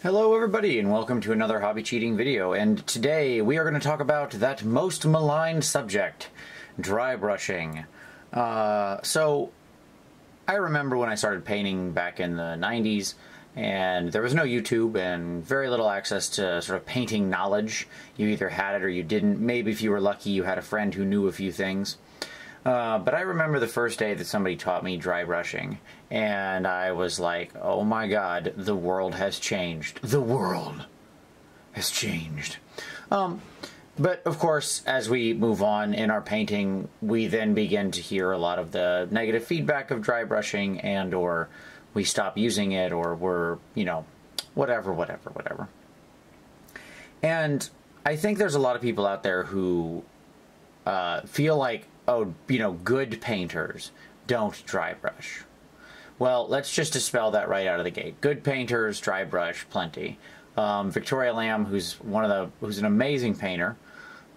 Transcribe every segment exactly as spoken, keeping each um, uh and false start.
Hello everybody and welcome to another Hobby Cheating video, and today we are going to talk about that most maligned subject, dry brushing. Uh, so I remember when I started painting back in the nineties, and there was no YouTube and very little access to sort of painting knowledge. You either had it or you didn't. Maybe if you were lucky you had a friend who knew a few things. Uh, but I remember the first day that somebody taught me dry brushing, and I was like, oh my god, the world has changed. The world has changed. Um, but of course, as we move on in our painting, we then begin to hear a lot of the negative feedback of dry brushing, and or we stop using it, or we're, you know, whatever, whatever, whatever. And I think there's a lot of people out there who uh, feel like, oh, you know, good painters don't dry brush. Well, let's just dispel that right out of the gate. Good painters dry brush plenty. Um, Victoria Lamb, who's one of the, who's an amazing painter,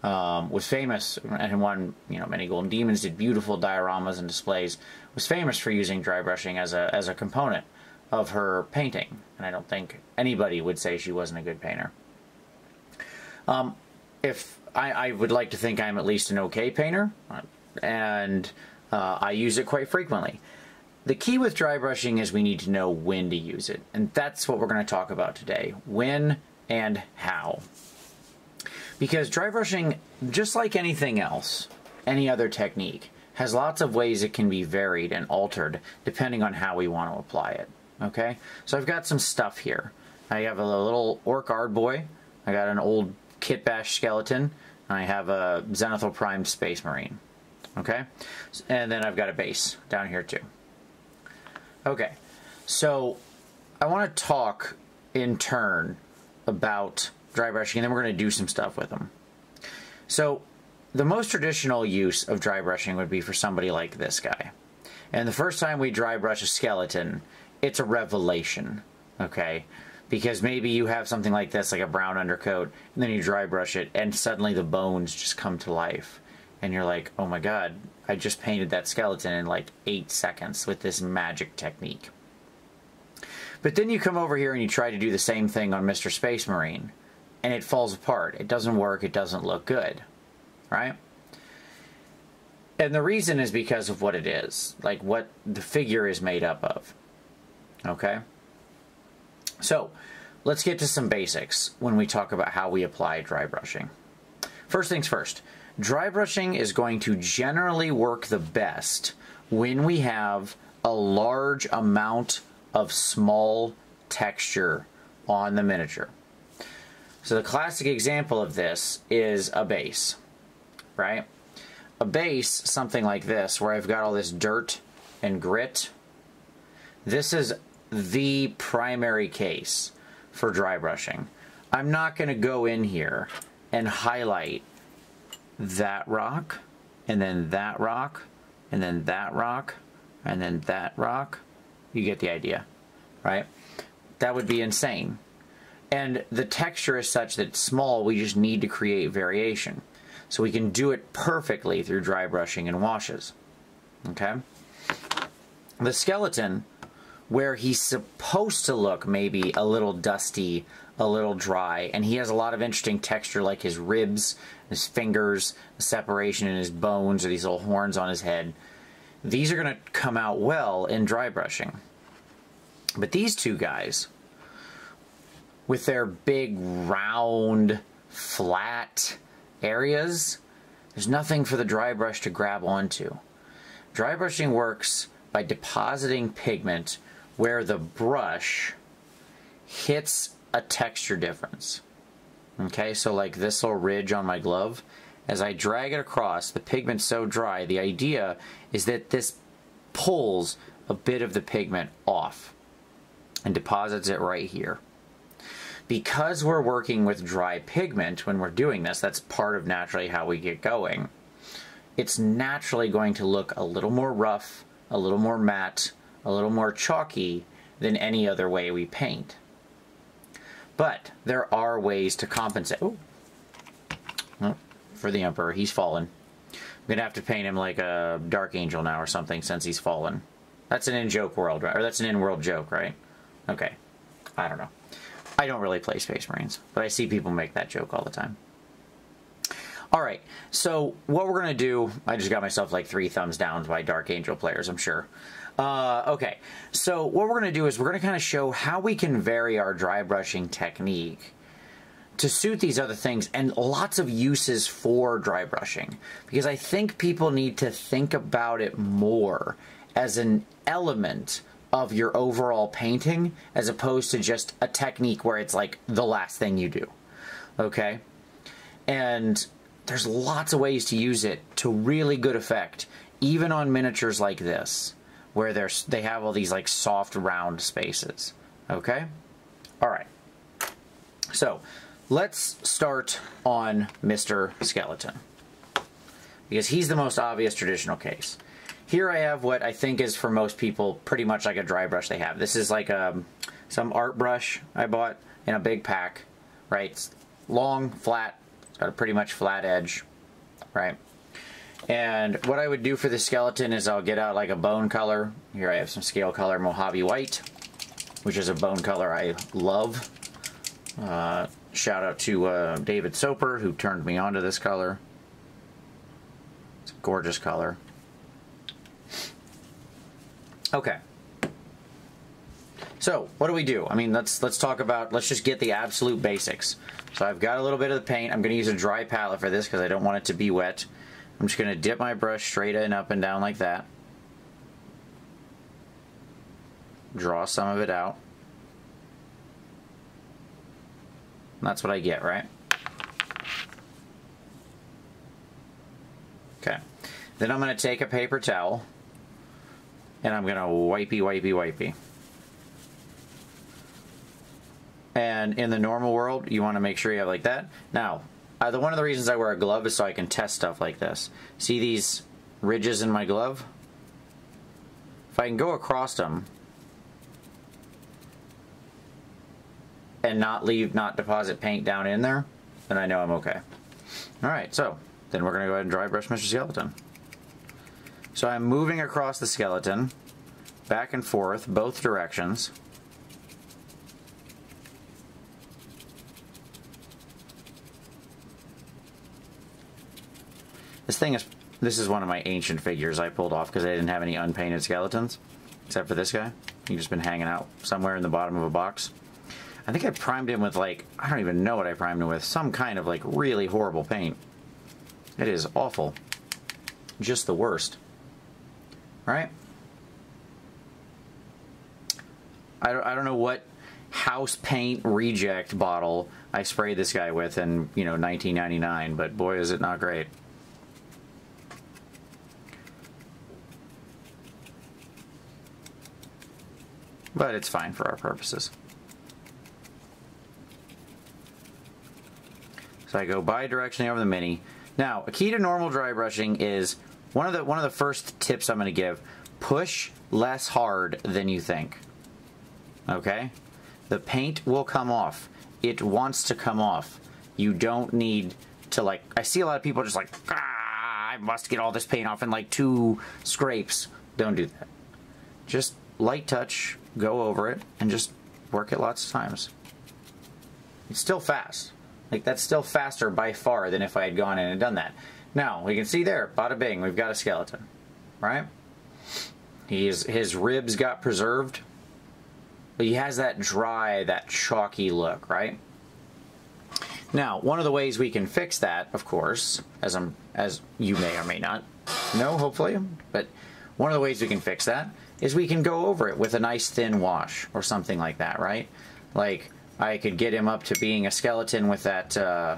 um, was famous and won, you know, many Golden Demons, did beautiful dioramas and displays, was famous for using dry brushing as a, as a component of her painting. And I don't think anybody would say she wasn't a good painter. Um, if I, I would like to think I'm at least an okay painter, and uh, I use it quite frequently. The key with dry brushing is we need to know when to use it, and that's what we're going to talk about today. When and how. Because dry brushing, just like anything else, any other technique, has lots of ways it can be varied and altered depending on how we want to apply it. Okay? So I've got some stuff here. I have a little orc Ardboy. I got an old Kitbash skeleton. And I have a Zenithal Prime Space Marine. Okay? And then I've got a base down here too. Okay, so I want to talk in turn about dry brushing, and then we're going to do some stuff with them. So the most traditional use of dry brushing would be for somebody like this guy. And the first time we dry brush a skeleton, it's a revelation, okay? Because maybe you have something like this, like a brown undercoat, and then you dry brush it, and suddenly the bones just come to life. And you're like, oh my god, I just painted that skeleton in like eight seconds with this magic technique. But then you come over here and you try to do the same thing on Mister Space Marine, and it falls apart. It doesn't work. It doesn't look good, right? And the reason is because of what it is, like what the figure is made up of, okay? So let's get to some basics when we talk about how we apply dry brushing. First things first. Dry brushing is going to generally work the best when we have a large amount of small texture on the miniature. So the classic example of this is a base, right? A base, something like this, where I've got all this dirt and grit. This is the primary case for dry brushing. I'm not going to go in here and highlight that rock, and then that rock, and then that rock, and then that rock. You get the idea, right? That would be insane. And the texture is such that it's small, we just need to create variation. So we can do it perfectly through dry brushing and washes, okay? The skeleton, where he's supposed to look maybe a little dusty, a little dry, and he has a lot of interesting texture like his ribs, his fingers, the separation in his bones, or these little horns on his head. These are going to come out well in dry brushing. But these two guys, with their big, round, flat areas, there's nothing for the dry brush to grab onto. Dry brushing works by depositing pigment where the brush hits a texture difference. Okay, so like this little ridge on my glove, as I drag it across, the pigment's so dry, the idea is that this pulls a bit of the pigment off and deposits it right here. Because we're working with dry pigment when we're doing this, that's part of naturally how we get going, it's naturally going to look a little more rough, a little more matte, a little more chalky than any other way we paint. But there are ways to compensate. Oh, for the Emperor, he's fallen. I'm going to have to paint him like a Dark Angel now or something since he's fallen. That's an in-joke world, right? Or that's an in-world joke, right? Okay. I don't know. I don't really play Space Marines, but I see people make that joke all the time. Alright, so what we're going to do... I just got myself like three thumbs down by Dark Angel players, I'm sure. Uh, okay, so what we're going to do is we're going to kind of show how we can vary our dry brushing technique to suit these other things, and lots of uses for dry brushing, because I think people need to think about it more as an element of your overall painting, as opposed to just a technique where it's like the last thing you do, okay? And there's lots of ways to use it to really good effect, even on miniatures like this, where there's, they have all these like soft round spaces, okay? All right, so let's start on Mister Skeleton, because he's the most obvious traditional case. Here I have what I think is for most people pretty much like a dry brush they have. This is like a, some art brush I bought in a big pack, right? It's long, flat, it's got a pretty much flat edge, right? And what I would do for the skeleton is I'll get out like a bone color. Here I have some Scale Color Mojave White, which is a bone color I love. Uh, shout out to uh, David Soper, who turned me on to this color. It's a gorgeous color. Okay. So, what do we do? I mean, let's let's talk about, let's just get the absolute basics. So I've got a little bit of the paint. I'm going to use a dry palette for this because I don't want it to be wet. I'm just going to dip my brush straight in, up and down like that. Draw some of it out. And that's what I get, right? Okay. Then I'm going to take a paper towel. And I'm going to wipey, wipey, wipey. And in the normal world, you want to make sure you have like that. Now, uh, the, one of the reasons I wear a glove is so I can test stuff like this. See these ridges in my glove? If I can go across them and not leave, not deposit paint down in there, then I know I'm okay. All right, so then we're going to go ahead and dry brush Mister Skeleton. So I'm moving across the skeleton, back and forth, both directions. This thing is, this is one of my ancient figures I pulled off because I didn't have any unpainted skeletons, except for this guy. He's just been hanging out somewhere in the bottom of a box. I think I primed him with like, I don't even know what I primed him with, some kind of like really horrible paint. It is awful. Just the worst. Right? I don't, I don't know what house paint reject bottle I sprayed this guy with in, you know, nineteen ninety-nine, but boy is it not great. But it's fine for our purposes. So I go bi-directionally over the mini. Now, a key to normal dry brushing is one of the one of the first tips I'm going to give. Push less hard than you think. Okay? The paint will come off. It wants to come off. You don't need to, like, I see a lot of people just like, ah, I must get all this paint off in like two scrapes. Don't do that. Just light touch, go over it, and just work it lots of times. It's still fast. Like, that's still faster by far than if I had gone in and done that. Now, we can see there, bada bing, we've got a skeleton, right? He's, his ribs got preserved, but he has that dry, that chalky look, right? Now, one of the ways we can fix that, of course, as I'm, as you may or may not know, hopefully, but one of the ways we can fix that is we can go over it with a nice thin wash or something like that, right? Like, I could get him up to being a skeleton with that, uh,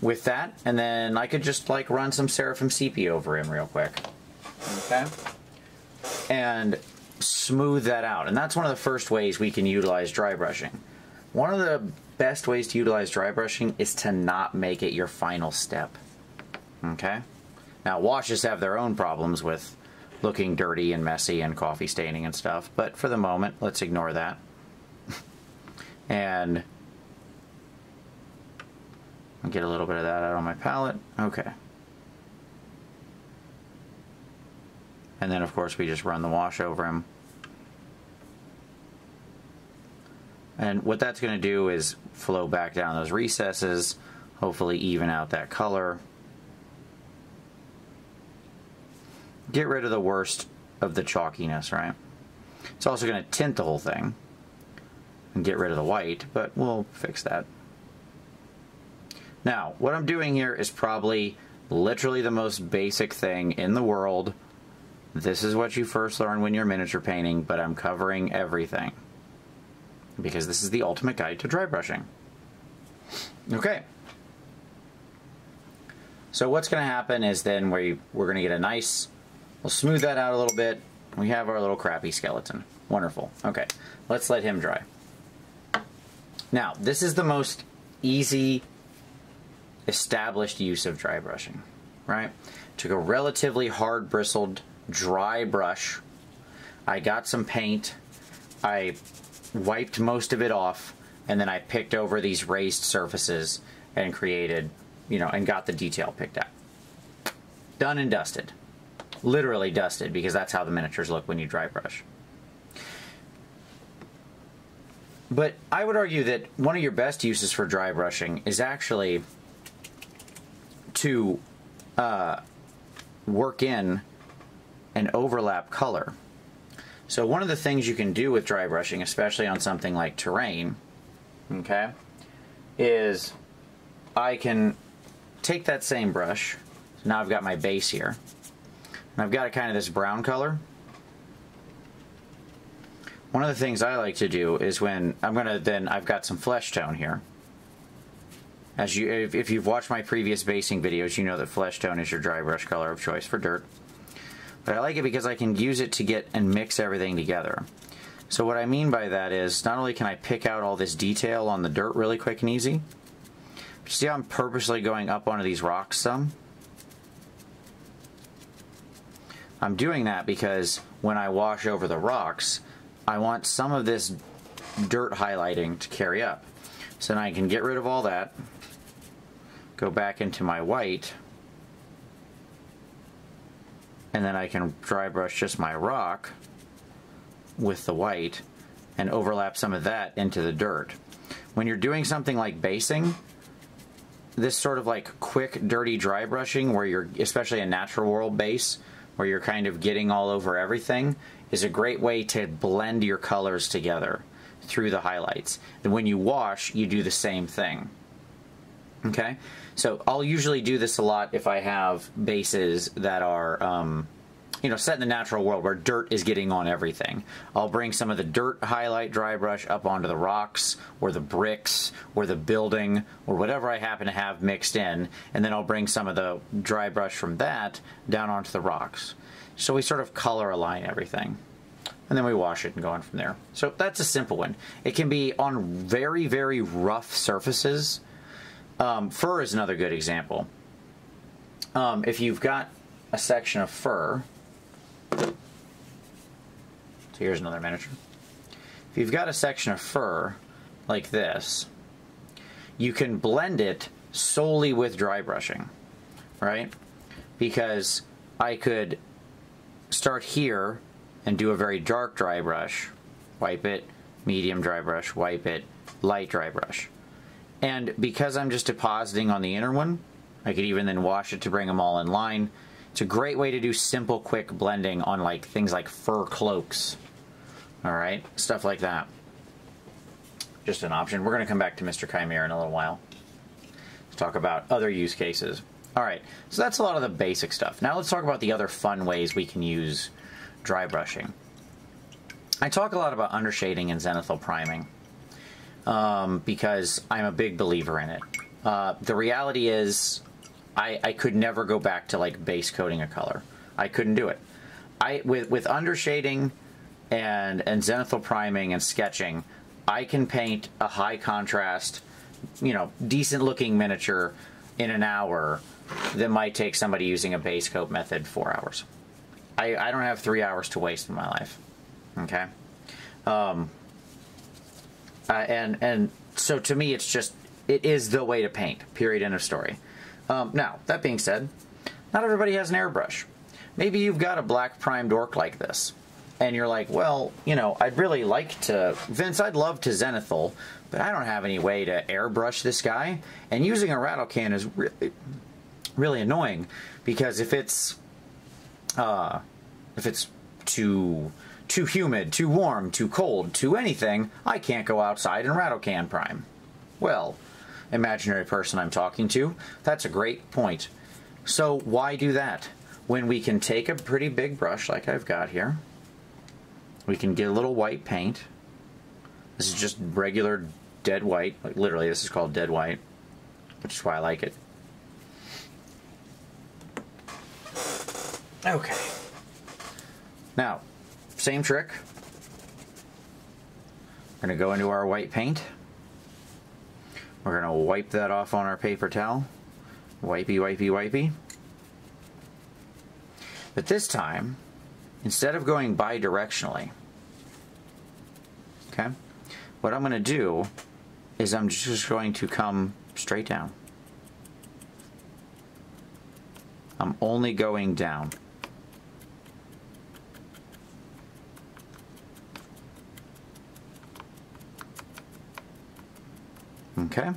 with that, and then I could just like run some Seraphim Sepia over him real quick, okay, and smooth that out. And that's one of the first ways we can utilize dry brushing. One of the best ways to utilize dry brushing is to not make it your final step, okay? Now, washes have their own problems with looking dirty and messy and coffee staining and stuff, but for the moment, let's ignore that. And I'll get a little bit of that out on my palette. Okay. And then of course we just run the wash over him. And what that's going to do is flow back down those recesses, hopefully even out that color. Get rid of the worst of the chalkiness, right? It's also going to tint the whole thing and get rid of the white, but we'll fix that. Now, what I'm doing here is probably literally the most basic thing in the world. This is what you first learn when you're miniature painting, but I'm covering everything, because this is the ultimate guide to dry brushing. Okay. So what's gonna happen is then we, we're gonna get a nice, we'll smooth that out a little bit. We have our little crappy skeleton. Wonderful. Okay, let's let him dry. Now, this is the most easy established use of dry brushing, right? Took a relatively hard bristled dry brush. I got some paint. I wiped most of it off, and then I picked over these raised surfaces and created, you know, and got the detail picked out. Done and dusted. Literally dusted, because that's how the miniatures look when you dry brush. But I would argue that one of your best uses for dry brushing is actually to uh, work in an overlap color. So one of the things you can do with dry brushing, especially on something like terrain, okay, is I can take that same brush. So now I've got my base here, and I've got a kind of this brown color. One of the things I like to do is when I'm gonna then I've got some flesh tone here. As you, if, if you've watched my previous basing videos, you know that flesh tone is your dry brush color of choice for dirt. But I like it because I can use it to get and mix everything together. So what I mean by that is, not only can I pick out all this detail on the dirt really quick and easy, but see how I'm purposely going up onto these rocks some? I'm doing that because when I wash over the rocks, I want some of this dirt highlighting to carry up. So now I can get rid of all that, go back into my white, and then I can dry brush just my rock with the white and overlap some of that into the dirt. When you're doing something like basing, this sort of like quick, dirty dry brushing where you're, especially a natural world base, where you're kind of getting all over everything, is a great way to blend your colors together through the highlights. And when you wash, you do the same thing. Okay, so I'll usually do this a lot if I have bases that are, um, you know, set in the natural world where dirt is getting on everything. I'll bring some of the dirt highlight dry brush up onto the rocks or the bricks or the building or whatever I happen to have mixed in, and then I'll bring some of the dry brush from that down onto the rocks. So we sort of color align everything. And then we wash it and go on from there. So that's a simple one. It can be on very, very rough surfaces. Um, fur is another good example. Um, if you've got a section of fur, so here's another miniature. If you've got a section of fur like this, you can blend it solely with dry brushing, right? Because I could start here and do a very dark dry brush, wipe it, medium dry brush, wipe it, light dry brush. And because I'm just depositing on the inner one, I could even then wash it to bring them all in line. It's a great way to do simple, quick blending on like things like fur cloaks. All right, stuff like that. Just an option. We're gonna come back to Mister Chimera in a little while. Let's talk about other use cases. All right, so that's a lot of the basic stuff. Now let's talk about the other fun ways we can use dry brushing. I talk a lot about undershading and zenithal priming. Um, because I'm a big believer in it. Uh, the reality is I, I could never go back to like base coating a color. I couldn't do it. I with, with undershading and, and zenithal priming and sketching, I can paint a high contrast, you know, decent looking miniature in an hour that might take somebody using a base coat method four hours. I, I don't have three hours to waste in my life, okay? Um, Uh, and, and so to me, it's just It is the way to paint, period, end of story. Um, now, that being said, not everybody has an airbrush. Maybe you've got a black primed orc like this, and you're like, well, you know, I'd really like to, Vince, I'd love to zenithal, but I don't have any way to airbrush this guy. And using a rattle can is really, really annoying, because if it's, uh, if it's too, too humid, too warm, too cold, too anything, I can't go outside and rattle can prime. Well, imaginary person I'm talking to, that's a great point. So why do that? When we can take a pretty big brush like I've got here, we can get a little white paint. This is just regular dead white. Like, literally, this is called dead white, which is why I like it. Okay. Now, same trick. We're gonna go into our white paint. We're gonna wipe that off on our paper towel. Wipey, wipey, wipey. But this time, instead of going bi-directionally, okay, what I'm going to do is I'm just going to come straight down. I'm only going down. Okay.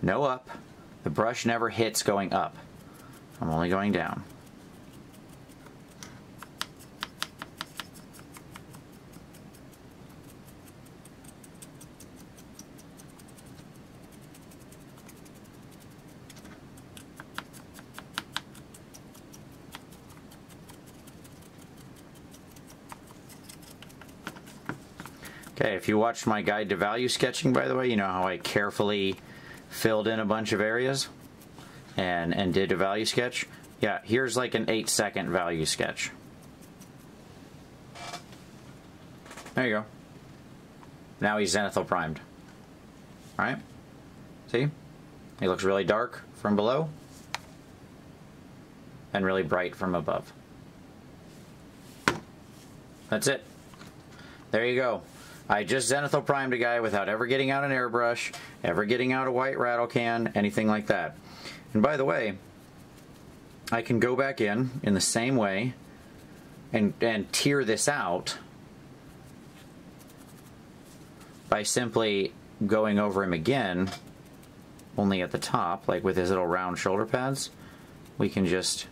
No up. The brush never hits going up. I'm only going down. Okay, if you watched my guide to value sketching, by the way, you know how I carefully filled in a bunch of areas and and did a value sketch. Yeah, here's like an eight second value sketch. There you go. Now he's zenithal primed. All right, see, he looks really dark from below and really bright from above. That's it. There you go. I just zenithal primed a guy without ever getting out an airbrush, ever getting out a white rattle can, anything like that. And by the way, I can go back in in the same way and, and tear this out by simply going over him again, only at the top, like with his little round shoulder pads. We can just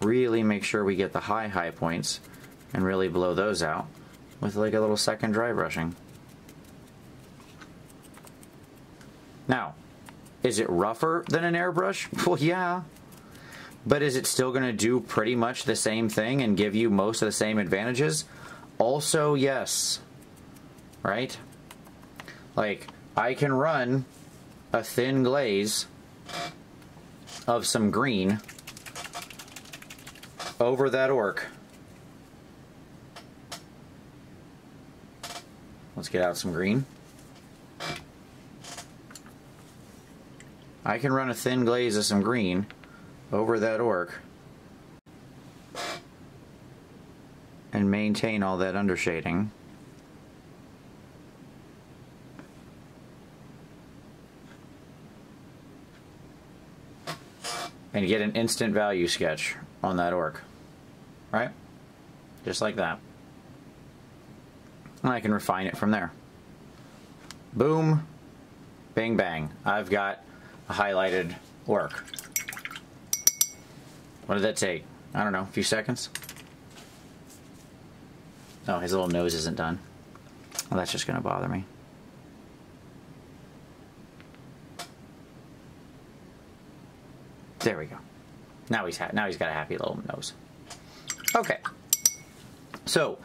really make sure we get the high, high points and really blow those out with like a little second dry brushing. Now, is it rougher than an airbrush? Well, yeah. But is it still gonna do pretty much the same thing and give you most of the same advantages? Also, yes, right? Like, I can run a thin glaze of some green over that orc. Let's get out some green. I can run a thin glaze of some green over that orc and maintain all that undershading. And get an instant value sketch on that orc, right? Just like that. And I can refine it from there. Boom, bang, bang. I've got a highlighted work. What did that take? I don't know, a few seconds? Oh, his little nose isn't done. Well, that's just gonna bother me. There we go. Now he's ha- now he's got a happy little nose. Okay, so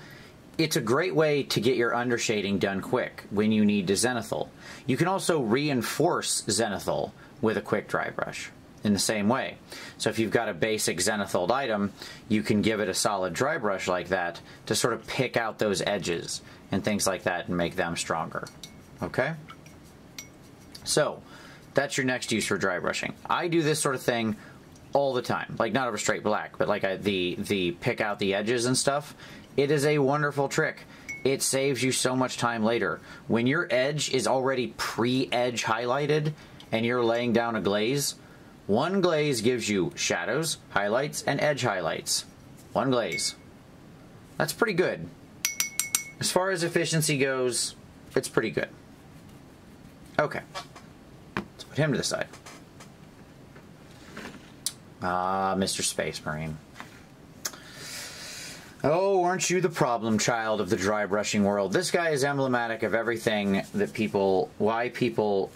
it's a great way to get your undershading done quick when you need to zenithal. You can also reinforce zenithal with a quick dry brush in the same way. So if you've got a basic zenithaled item, you can give it a solid dry brush like that to sort of pick out those edges and things like that and make them stronger, okay? So that's your next use for dry brushing. I do this sort of thing all the time, like not over straight black, but like I, the, the pick out the edges and stuff It is a wonderful trick. It saves you so much time later. When your edge is already pre-edge highlighted and you're laying down a glaze, one glaze gives you shadows, highlights, and edge highlights. One glaze. That's pretty good. As far as efficiency goes, it's pretty good. Okay. Let's put him to the side. Ah, uh, Mister Space Marine. Oh, aren't you the problem child of the dry brushing world? This guy is emblematic of everything that people, why people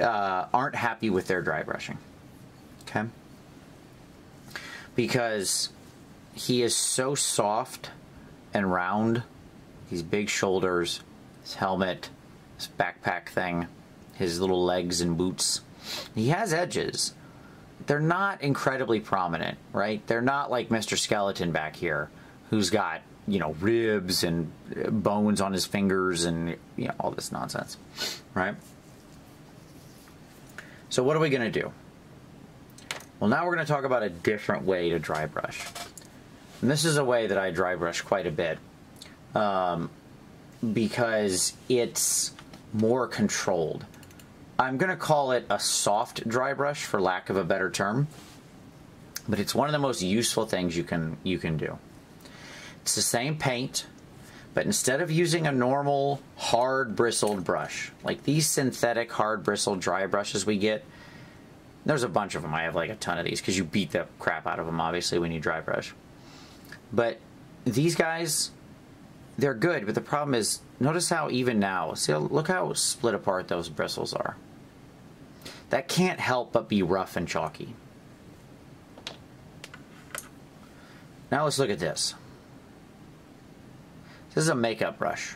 uh, aren't happy with their dry brushing. Okay? Because he is so soft and round. His big shoulders, his helmet, his backpack thing, his little legs and boots. He has edges. They're not incredibly prominent, right? They're not like Mister Skeleton back here, who's got, you know, ribs and bones on his fingers and, you know, all this nonsense, right? So what are we going to do? Well, now we're going to talk about a different way to dry brush. And this is a way that I dry brush quite a bit um, because it's more controlled. I'm going to call it a soft dry brush for lack of a better term, but it's one of the most useful things you can you can do. It's the same paint, but instead of using a normal hard bristled brush, like these synthetic hard bristled dry brushes we get, there's a bunch of them. I have like a ton of these because you beat the crap out of them, obviously, when you dry brush. But these guys, they're good, but the problem is, notice how even now, see, look how split apart those bristles are. That can't help but be rough and chalky. Now let's look at this. This is a makeup brush.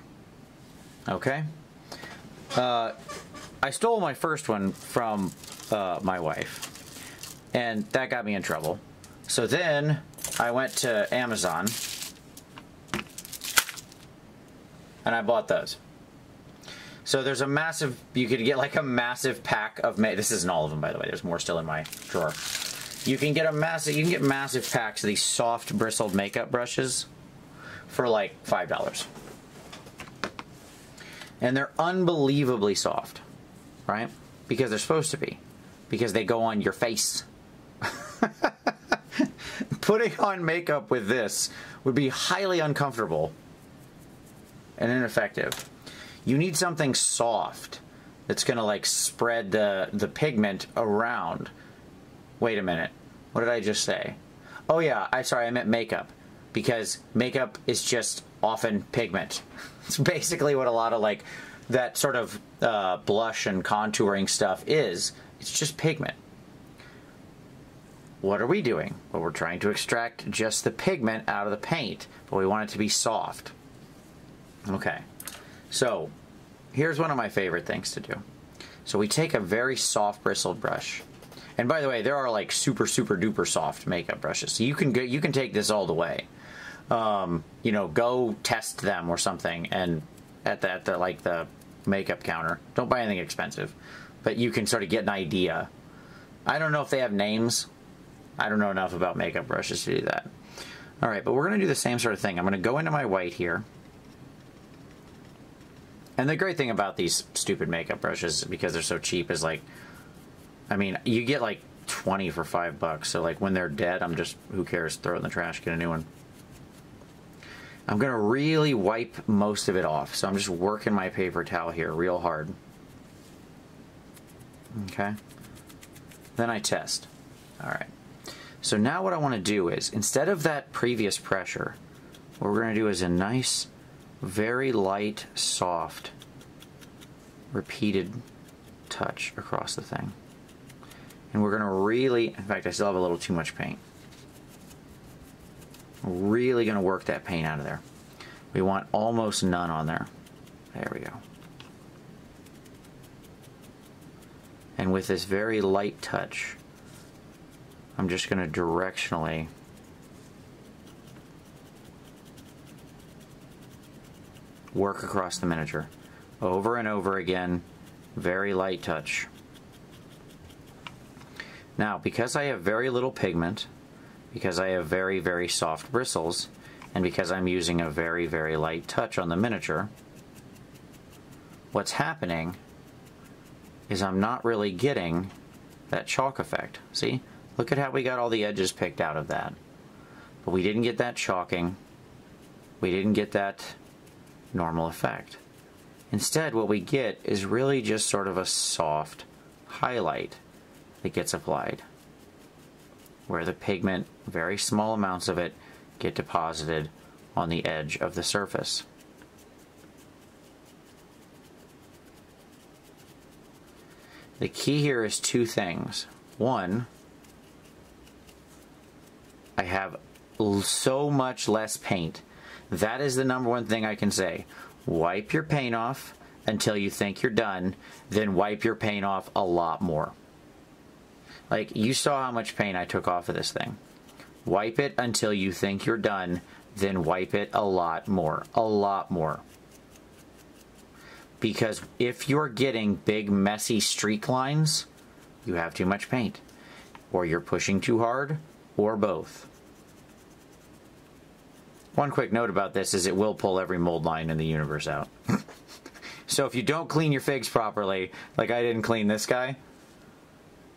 Okay? Uh, I stole my first one from uh, my wife, and that got me in trouble. So then I went to Amazon, and I bought those. So there's a massive, you could get like a massive pack of, ma this isn't all of them, by the way, there's more still in my drawer. You can get a massive, you can get massive packs of these soft bristled makeup brushes for like five dollars. And they're unbelievably soft, right? Because they're supposed to be, because they go on your face. Putting on makeup with this would be highly uncomfortable and ineffective. You need something soft that's gonna like spread the, the pigment around. Wait a minute, what did I just say? Oh yeah, I sorry, I meant makeup, because makeup is just often pigment. It's basically what a lot of like that sort of uh, blush and contouring stuff is. It's just pigment. What are we doing? Well, we're trying to extract just the pigment out of the paint, but we want it to be soft. Okay, so here's one of my favorite things to do. So we take a very soft bristled brush, and by the way, there are like super super duper soft makeup brushes. So you can go, you can take this all the way. Um, you know, go test them or something, and at the, at the like the makeup counter. Don't buy anything expensive, but you can sort of get an idea. I don't know if they have names. I don't know enough about makeup brushes to do that. All right, but we're gonna do the same sort of thing. I'm gonna go into my white here. And the great thing about these stupid makeup brushes, because they're so cheap, is like, I mean, you get like twenty for five bucks. So like when they're dead, I'm just, who cares? Throw it in the trash, get a new one. I'm gonna really wipe most of it off. So I'm just working my paper towel here real hard. Okay. Then I test. All right. So now what I wanna do is, instead of that previous pressure, what we're gonna do is a nice, very light, soft, repeated touch across the thing. And we're gonna really, in fact, I still have a little too much paint. We're really gonna work that paint out of there. We want almost none on there. There we go. And with this very light touch, I'm just gonna directionally work across the miniature. Over and over again, very light touch. Now, because I have very little pigment, because I have very, very soft bristles, and because I'm using a very, very light touch on the miniature, what's happening is I'm not really getting that chalk effect. See? Look at how we got all the edges picked out of that. But we didn't get that chalking. We didn't get that normal effect. Instead, what we get is really just sort of a soft highlight that gets applied, where the pigment, very small amounts of it, get deposited on the edge of the surface. The key here is two things. One, I have so much less paint. That is the number one thing I can say. Wipe your paint off until you think you're done, then wipe your paint off a lot more. Like, you saw how much paint I took off of this thing. Wipe it until you think you're done, then wipe it a lot more, a lot more. Because if you're getting big, messy streak lines, you have too much paint. Or you're pushing too hard, or both. One quick note about this is it will pull every mold line in the universe out. So if you don't clean your figs properly, like I didn't clean this guy, I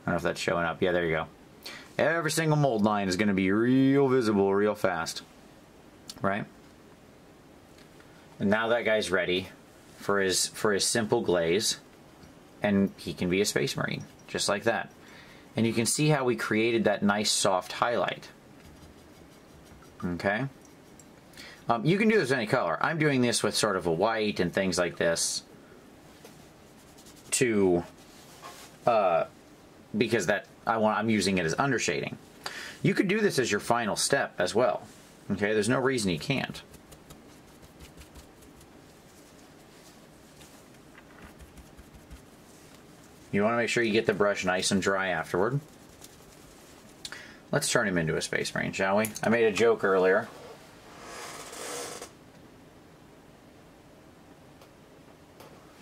don't know if that's showing up. Yeah, there you go. Every single mold line is going to be real visible real fast. Right? And now that guy's ready for his, for his simple glaze. And he can be a Space Marine. Just like that. And you can see how we created that nice soft highlight. Okay? Um, you can do this with any color. I'm doing this with sort of a white and things like this. To... Uh... because that I want, I'm using it as undershading. You could do this as your final step as well. Okay, there's no reason you can't. You want to make sure you get the brush nice and dry afterward. Let's turn him into a Space Marine, shall we? I made a joke earlier.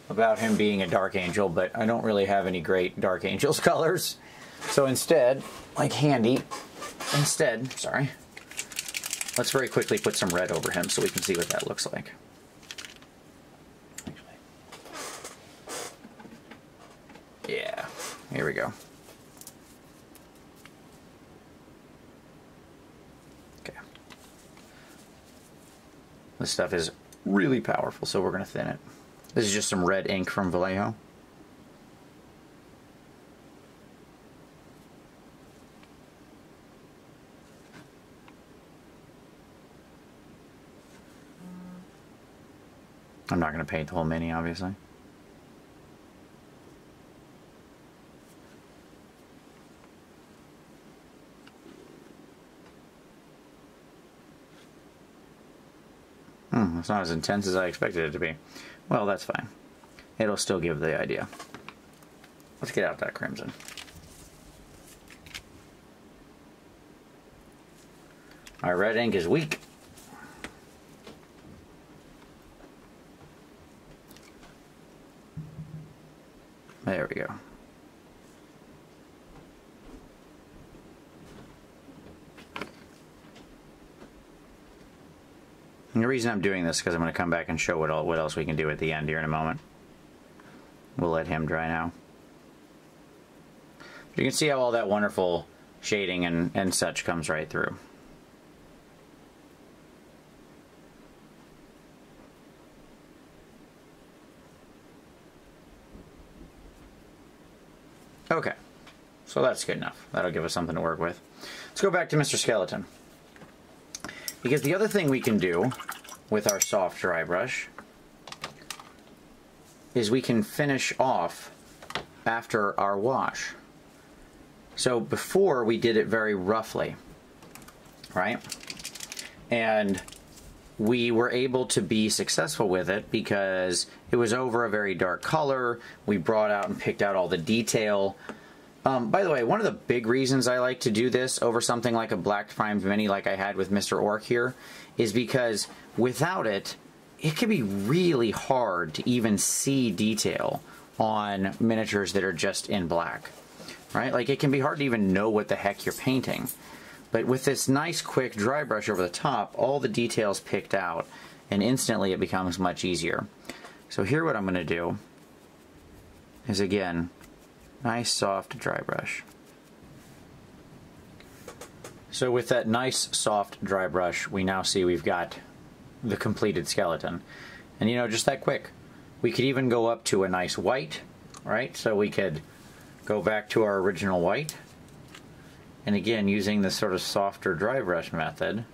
About him being a Dark Angel, but I don't really have any great Dark Angel's colors. So instead, like Handy, instead, sorry, let's very quickly put some red over him so we can see what that looks like. Yeah, here we go. Okay. This stuff is really powerful, so we're gonna thin it. This is just some red ink from Vallejo. I'm not going to paint the whole mini, obviously. Hmm, it's not as intense as I expected it to be. Well, that's fine. It'll still give the idea. Let's get out that crimson. Our red ink is weak. There we go. And the reason I'm doing this is because I'm going to come back and show what, all, what else we can do at the end here in a moment. We'll let him dry now. But you can see how all that wonderful shading and, and such comes right through. Okay, so that's good enough. That'll give us something to work with. Let's go back to Mister Skeleton. Because the other thing we can do with our soft dry brush is we can finish off after our wash. So before we did it very roughly, right? And we were able to be successful with it because it was over a very dark color. We brought out and picked out all the detail. Um, by the way, one of the big reasons I like to do this over something like a black primed mini like I had with Mister Orc here is because without it, it can be really hard to even see detail on miniatures that are just in black, right? Like, it can be hard to even know what the heck you're painting. But with this nice quick dry brush over the top, all the details picked out, and instantly it becomes much easier. So here what I'm going to do is, again, nice soft dry brush. So with that nice soft dry brush, we now see we've got the completed skeleton. And you know, just that quick. We could even go up to a nice white, right? So we could go back to our original white. And again, using this sort of softer dry brush method,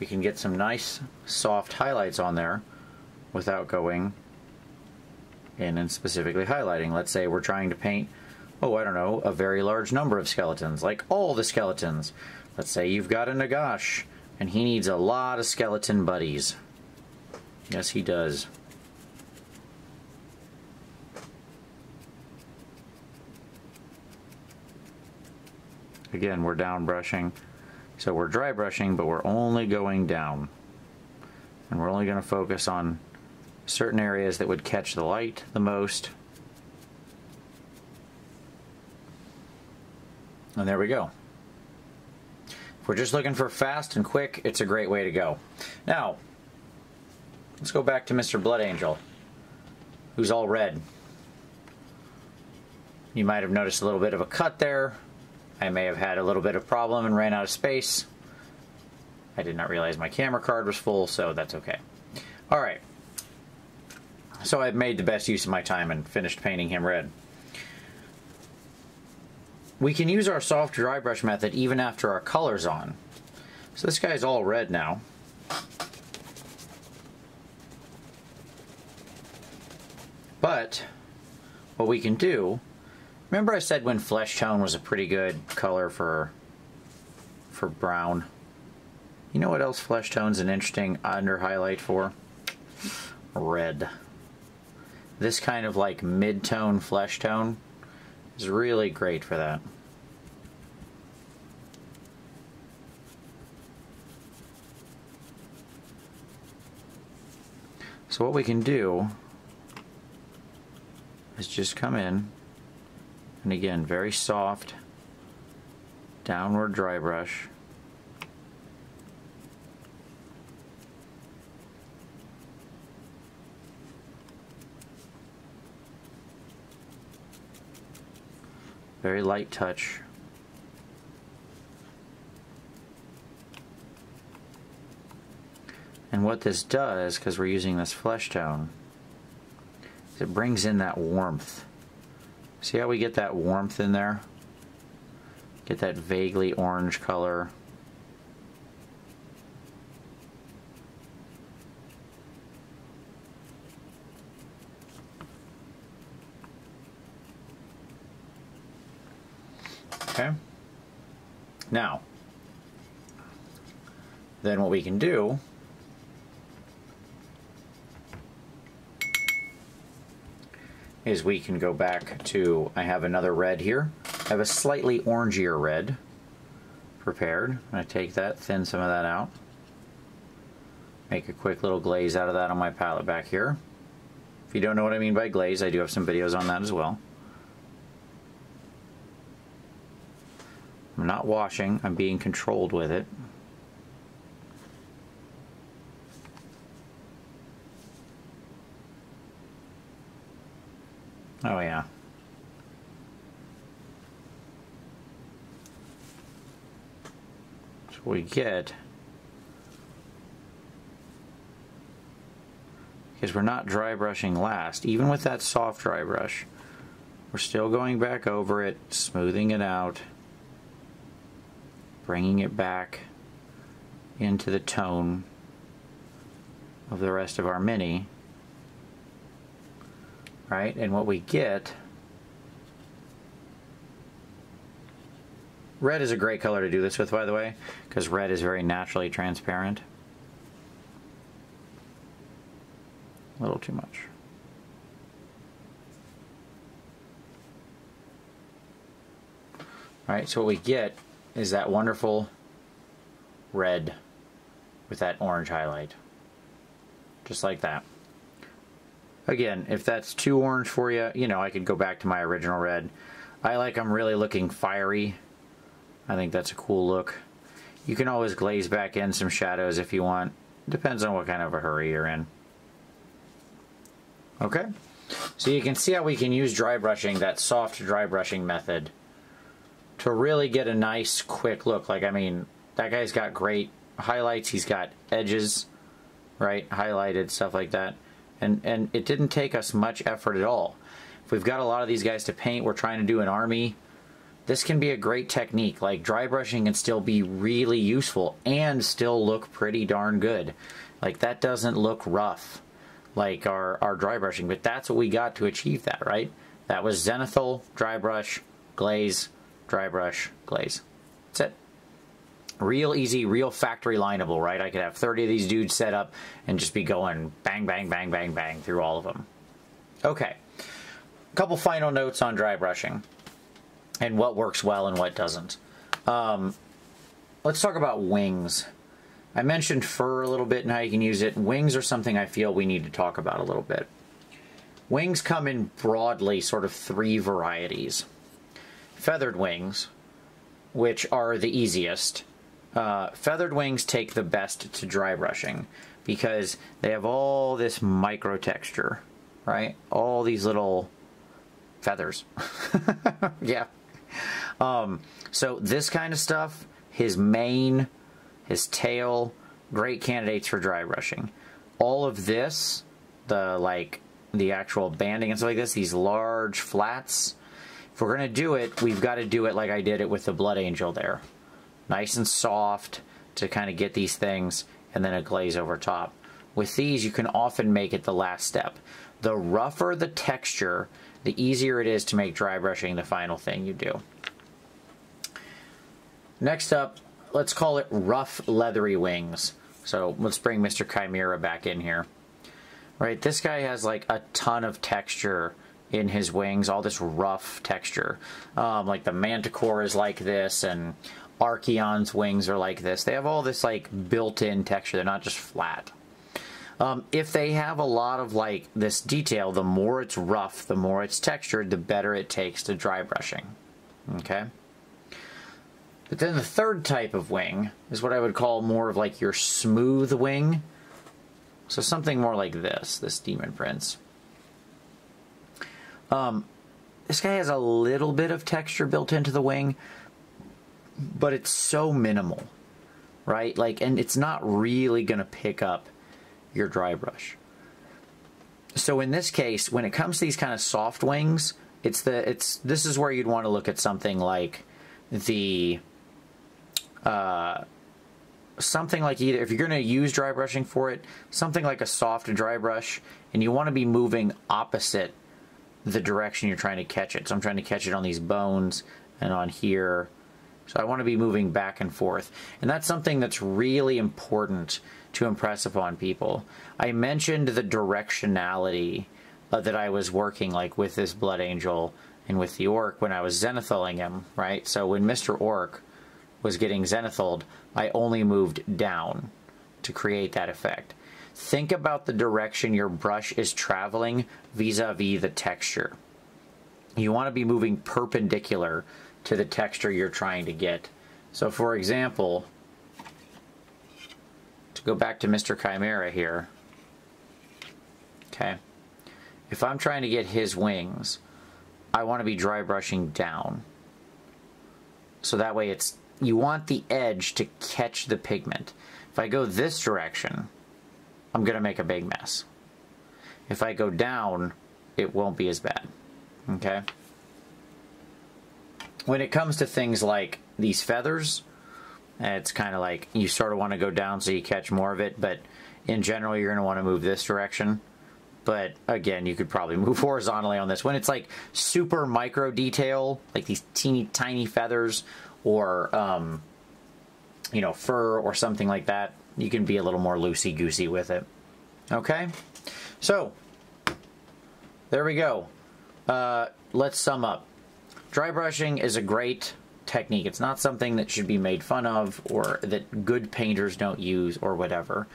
we can get some nice soft highlights on there without going in and specifically highlighting. Let's say we're trying to paint, oh, I don't know, a very large number of skeletons, like all the skeletons. Let's say you've got a Nagash, and he needs a lot of skeleton buddies. Yes, he does. Again, we're down brushing. So we're dry brushing, but we're only going down. And we're only going to focus on certain areas that would catch the light the most. And there we go. If we're just looking for fast and quick, it's a great way to go. Now, let's go back to Mister Blood Angel, who's all red. You might have noticed a little bit of a cut there. I may have had a little bit of problem and ran out of space. I did not realize my camera card was full, so that's okay. All right. So I've made the best use of my time and finished painting him red. We can use our soft dry brush method even after our color's on. So this guy's all red now. But what we can do, remember I said when flesh tone was a pretty good color for for brown? You know what else flesh tone's an interesting under highlight for? Red. This kind of like mid-tone flesh tone is really great for that. So what we can do is just come in, and again, very soft, downward dry brush. Very light touch. And what this does, because we're using this flesh tone, is it brings in that warmth. See how we get that warmth in there? Get that vaguely orange color. Okay. Now, then what we can do is we can go back to, I have another red here. I have a slightly orangier red prepared. I'm going to take that, thin some of that out. Make a quick little glaze out of that on my palette back here. If you don't know what I mean by glaze, I do have some videos on that as well. I'm not washing, I'm being controlled with it. Oh yeah. So we get, because we're not dry brushing last, even with that soft dry brush, we're still going back over it, smoothing it out, bringing it back into the tone of the rest of our mini. Right? And what we get, red is a great color to do this with, by the way, because red is very naturally transparent. A little too much. All right, so what we get is that wonderful red with that orange highlight, just like that. Again, if that's too orange for you, you know, I could go back to my original red. I like them really looking fiery. I think that's a cool look. You can always glaze back in some shadows if you want. Depends on what kind of a hurry you're in. Okay, so you can see how we can use dry brushing, that soft dry brushing method, to really get a nice quick look. Like, I mean, that guy's got great highlights, he's got edges, right, highlighted, stuff like that. And, and it didn't take us much effort at all. If we've got a lot of these guys to paint, we're trying to do an army, this can be a great technique. Like, dry brushing can still be really useful and still look pretty darn good. Like, that doesn't look rough like our, our dry brushing, but that's what we got to achieve that, right? That was zenithal, dry brush, glaze, dry brush, glaze. That's it. Real easy, real factory lineable, right? I could have thirty of these dudes set up and just be going bang, bang, bang, bang, bang through all of them. Okay, a couple final notes on dry brushing and what works well and what doesn't. Um, let's talk about wings. I mentioned fur a little bit and how you can use it. Wings are something I feel we need to talk about a little bit. Wings come in broadly sort of three varieties. Feathered wings, which are the easiest. Uh, feathered wings take the best to dry brushing because they have all this micro texture, right? All these little feathers. Yeah. Um, so this kind of stuff, his mane, his tail, great candidates for dry brushing. All of this, the like the actual banding and stuff like this, these large flats, if we're gonna do it, we've got to do it like I did it with the Blood Angel there. Nice and soft to kind of get these things, and then a glaze over top. With these, you can often make it the last step. The rougher the texture, the easier it is to make dry brushing the final thing you do. Next up, let's call it rough leathery wings. So let's bring Mister Chimera back in here. Right, this guy has like a ton of texture in his wings, all this rough texture. Um, like the Manticore is like this, and Archaeon's wings are like this. They have all this like built-in texture. They're not just flat. Um, if they have a lot of like this detail, the more it's rough, the more it's textured, the better it takes to dry brushing. Okay? But then the third type of wing is what I would call more of like your smooth wing. So something more like this, this Demon Prince. Um, this guy has a little bit of texture built into the wing, but it's so minimal, right? Like, and it's not really going to pick up your dry brush. So in this case, when it comes to these kind of soft wings, it's the it's this is where you'd want to look at something like the uh, something like either if you're going to use dry brushing for it, something like a soft dry brush, and you want to be moving opposite the direction you're trying to catch it. So I'm trying to catch it on these bones and on here. So I want to be moving back and forth. And that's something that's really important to impress upon people. I mentioned the directionality uh, that I was working like with this Blood Angel and with the Orc when I was zenithaling him, right? So when Mister Orc was getting zenithaled, I only moved down to create that effect. Think about the direction your brush is traveling vis-a-vis the texture. You want to be moving perpendicular to the texture you're trying to get. So for example, to go back to Mister Chimera here, okay, if I'm trying to get his wings, I want to be dry brushing down. So that way it's, you want the edge to catch the pigment. If I go this direction, I'm going to make a big mess. If I go down, it won't be as bad, okay? When it comes to things like these feathers, it's kind of like you sort of want to go down so you catch more of it, but in general you're going to want to move this direction. But again, you could probably move horizontally on this. When it's like super micro detail, like these teeny tiny feathers or, um, you know, fur or something like that, you can be a little more loosey-goosey with it. Okay? So, there we go. Uh, let's sum up. Dry brushing is a great technique. It's not something that should be made fun of or that good painters don't use or whatever.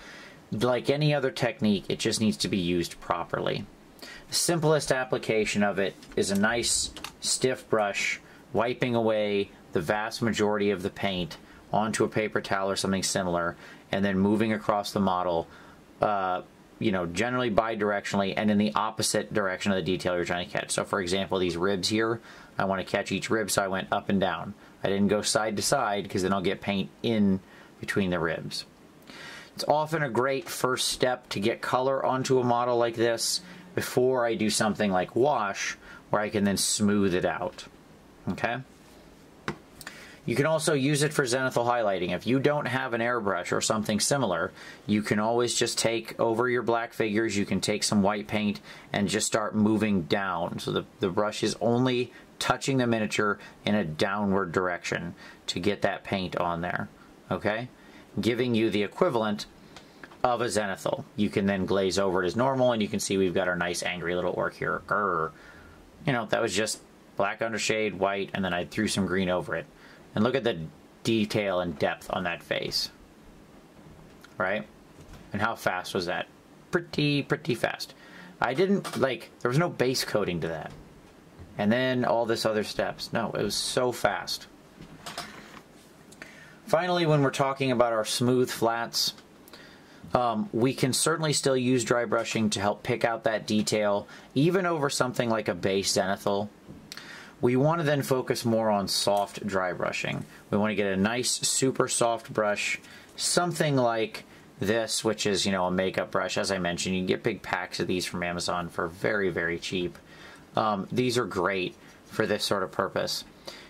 Like any other technique, it just needs to be used properly. The simplest application of it is a nice stiff brush, wiping away the vast majority of the paint onto a paper towel or something similar, and then moving across the model, uh, you know, generally bi-directionally and in the opposite direction of the detail you're trying to catch. So for example, these ribs here, I want to catch each rib, so I went up and down. I didn't go side to side because then I'll get paint in between the ribs. It's often a great first step to get color onto a model like this before I do something like wash, where I can then smooth it out, okay? You can also use it for zenithal highlighting. If you don't have an airbrush or something similar, you can always just take over your black figures, you can take some white paint and just start moving down. So the, the brush is only touching the miniature in a downward direction to get that paint on there, okay? Giving you the equivalent of a zenithal. You can then glaze over it as normal, and you can see we've got our nice angry little orc here. Grr. You know, that was just black undershade, white, and then I threw some green over it. And look at the detail and depth on that face, right? And how fast was that? Pretty, pretty fast. I didn't, like, there was no base coating to that. And then all this other steps. No, it was so fast. Finally, when we're talking about our smooth flats, um, we can certainly still use dry brushing to help pick out that detail, even over something like a base zenithal. We want to then focus more on soft dry brushing. We want to get a nice, super soft brush, something like this, which is, you know, a makeup brush. As I mentioned, you can get big packs of these from Amazon for very, very cheap. Um, these are great for this sort of purpose.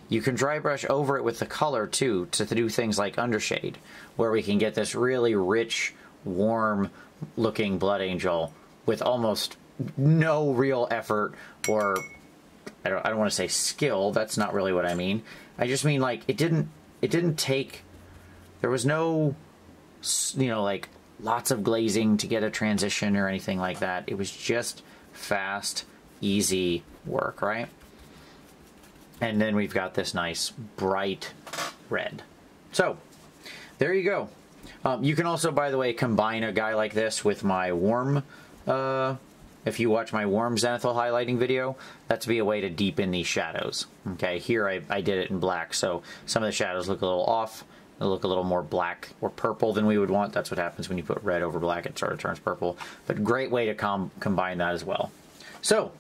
You can dry brush over it with the color, too, to do things like undershade, where we can get this really rich, warm-looking Blood Angel with almost no real effort or... I don't, I don't want to say skill, that's not really what I mean. I just mean, like, it didn't, it didn't take, there was no, you know, like, lots of glazing to get a transition or anything like that. It was just fast, easy work, right? And then we've got this nice, bright red. So, there you go. Um, you can also, by the way, combine a guy like this with my warm, uh... if you watch my warm zenithal highlighting video, that's be a way to deepen these shadows. Okay, here I, I did it in black, so some of the shadows look a little off. They look a little more black or purple than we would want. That's what happens when you put red over black, it sort of turns purple. But great way to com combine that as well. So,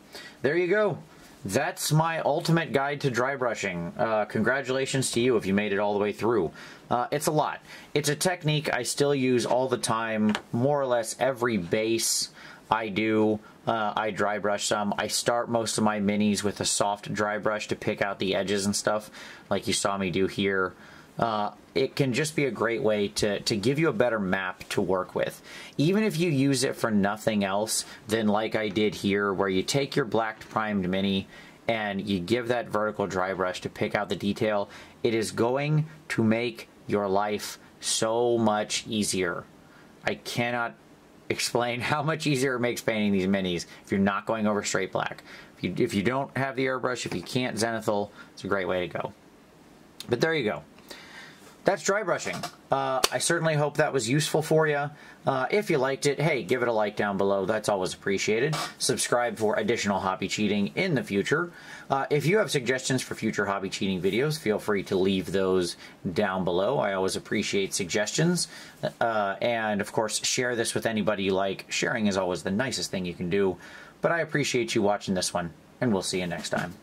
there you go. That's my ultimate guide to dry brushing. Uh, congratulations to you if you made it all the way through. Uh, it's a lot. It's a technique I still use all the time, more or less every base I do. Uh, I dry brush some. I start most of my minis with a soft dry brush to pick out the edges and stuff, like you saw me do here. Uh, it can just be a great way to, to give you a better map to work with. Even if you use it for nothing else than like I did here, where you take your black primed mini and you give that vertical dry brush to pick out the detail, it is going to make your life so much easier. I cannot... explain how much easier it makes painting these minis if you're not going over straight black. If you, if you don't have the airbrush, if you can't zenithal, it's a great way to go. But there you go. That's dry brushing. Uh, I certainly hope that was useful for you. Uh, if you liked it, hey, give it a like down below. That's always appreciated. Subscribe for additional hobby cheating in the future. Uh, if you have suggestions for future hobby cheating videos, feel free to leave those down below. I always appreciate suggestions. Uh, and, of course, share this with anybody you like. Sharing is always the nicest thing you can do. But I appreciate you watching this one, and we'll see you next time.